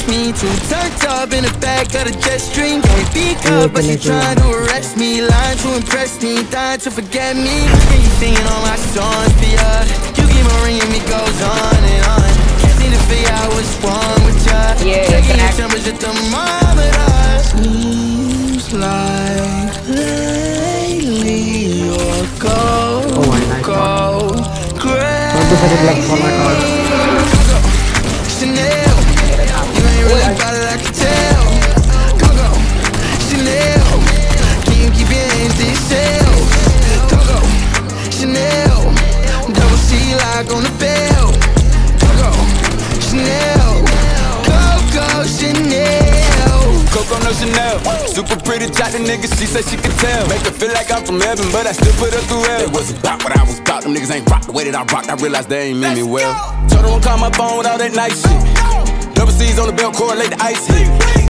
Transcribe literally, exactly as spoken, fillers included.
impress me. Too turned up in a bag, got a jet stream. Can't be cut, but she trying to arrest me. Lying to impress me, dying to forget me. Can you singing all my songs, be up. You keep on ringing me, goes on and on. Can't seem to figure out what's wrong with ya. Yeah, taking your temperature thermometer. Seems like lately you're go, go crazy. On the bell, Coco Chanel, Coco Chanel, Coco no Chanel. Super pretty, chat the niggas, she said she could tell. Make her feel like I'm from heaven, but I still put her through hell. It wasn't about what I was about, them niggas ain't rocked the way that I rocked. I realized they ain't mean me well. Told her won't call my phone with all that nice shit. Double C's on the bell, correlate the ice hit.